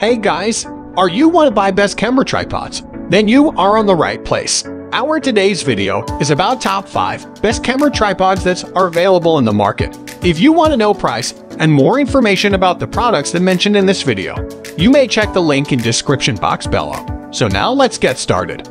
Hey guys, are you want to buy best camera tripods? Then you are on the right place. Our today's video is about top 5 best camera tripods that are available in the market. If you want to know price and more information about the products that mentioned in this video, you may check the link in description box below. So now let's get started.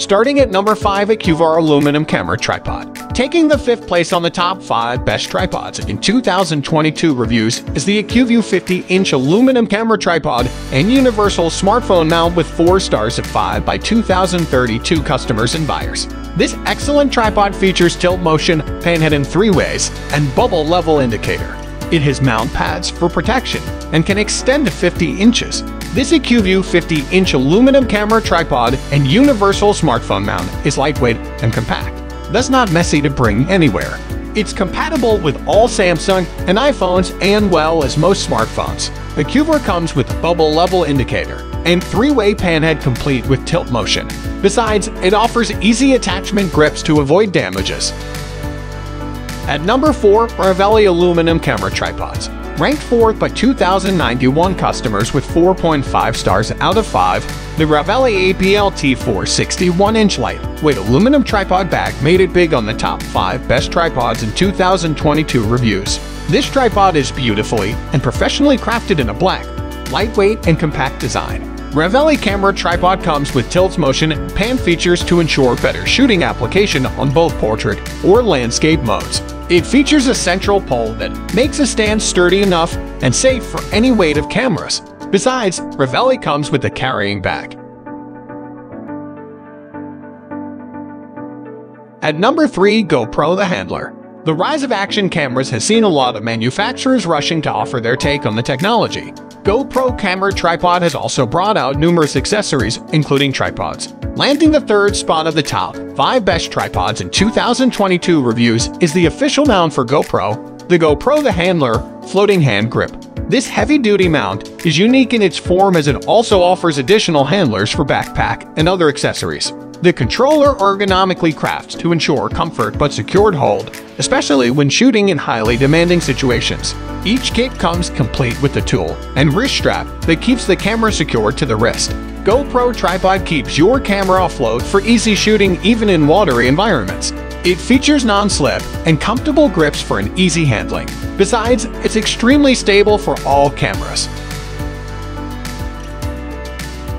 Starting at number 5, Acuvar Aluminum Camera Tripod. Taking the 5th place on the top 5 best tripods in 2022 reviews is the EQView 50-inch aluminum camera tripod and universal smartphone mount with 4 stars at 5 by 2032 customers and buyers. This excellent tripod features tilt motion, panhead in 3 ways, and bubble level indicator. It has mount pads for protection and can extend to 50 inches. This EQView 50-inch aluminum camera tripod and universal smartphone mount is lightweight and compact, thus not messy to bring anywhere. It's compatible with all Samsung and iPhones and well as most smartphones. The Acuvar comes with bubble level indicator and 3-way panhead complete with tilt motion. Besides, it offers easy attachment grips to avoid damages. At number 4, Ravelli Aluminum Camera Tripods. Ranked 4th by 2,091 customers with 4.5 stars out of 5, the Ravelli APL-T460 1-inch lightweight aluminum tripod bag made it big on the top 5 best tripods in 2022 reviews. This tripod is beautifully and professionally crafted in a black, lightweight, and compact design. Ravelli Camera Tripod comes with tilt motion and pan features to ensure better shooting application on both portrait or landscape modes. It features a central pole that makes a stand sturdy enough and safe for any weight of cameras. Besides, Ravelli comes with a carrying bag. At number 3, GoPro The Handler. The rise of action cameras has seen a lot of manufacturers rushing to offer their take on the technology. GoPro Camera Tripod has also brought out numerous accessories, including tripods. Landing the 3rd spot of the top 5 best tripods in 2022 reviews is the official mount for GoPro, the GoPro The Handler Floating Hand Grip. This heavy-duty mount is unique in its form as it also offers additional handlers for backpack and other accessories. The controller ergonomically crafts to ensure comfort but secured hold, especially when shooting in highly demanding situations. Each kit comes complete with the tool and wrist strap that keeps the camera secured to the wrist. GoPro Tripod keeps your camera afloat for easy shooting even in watery environments. It features non-slip and comfortable grips for an easy handling. Besides, it's extremely stable for all cameras.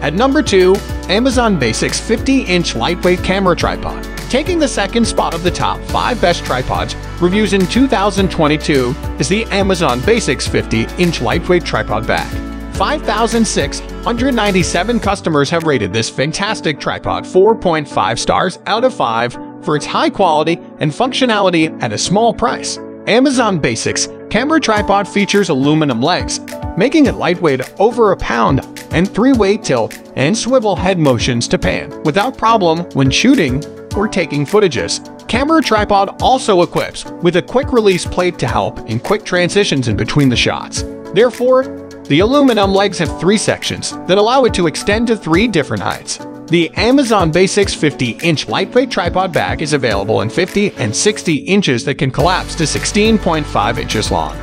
At number 2, Amazon Basics 50-inch lightweight camera tripod. Taking the 2nd spot of the top 5 best tripods reviews in 2022 is the Amazon Basics 50-inch lightweight tripod bag. 5,697 customers have rated this fantastic tripod 4.5 stars out of 5 for its high quality and functionality at a small price. Amazon Basics Camera Tripod features aluminum legs, making it lightweight over a pound, and 3-way tilt and swivel head motions to pan without problem when shooting or taking footages. Camera Tripod also equips with a quick release plate to help in quick transitions in between the shots. Therefore, the aluminum legs have 3 sections that allow it to extend to 3 different heights. The Amazon Basics 50-inch lightweight tripod bag is available in 50 and 60 inches that can collapse to 16.5 inches long.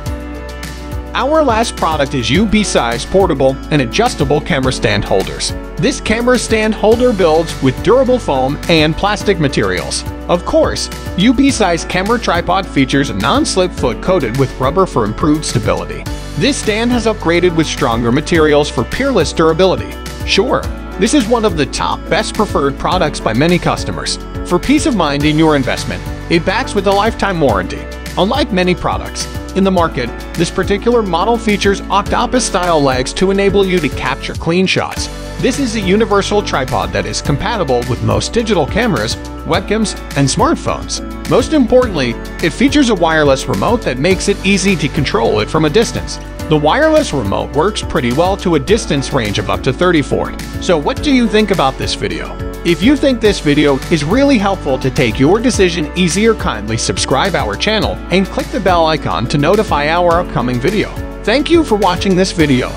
Our last product is UBeesize portable and adjustable camera stand holders. This camera stand holder builds with durable foam and plastic materials. Of course, UBeesize camera tripod features a non-slip foot coated with rubber for improved stability. This stand has upgraded with stronger materials for peerless durability. Sure, this is one of the top best preferred products by many customers. For peace of mind in your investment, it backs with a lifetime warranty. Unlike many products in the market, this particular model features octopus-style legs to enable you to capture clean shots. This is a universal tripod that is compatible with most digital cameras, webcams, and smartphones. Most importantly, it features a wireless remote that makes it easy to control it from a distance. The wireless remote works pretty well to a distance range of up to 34. So what do you think about this video? If you think this video is really helpful to take your decision easier, kindly subscribe our channel and click the bell icon to notify our upcoming video. Thank you for watching this video.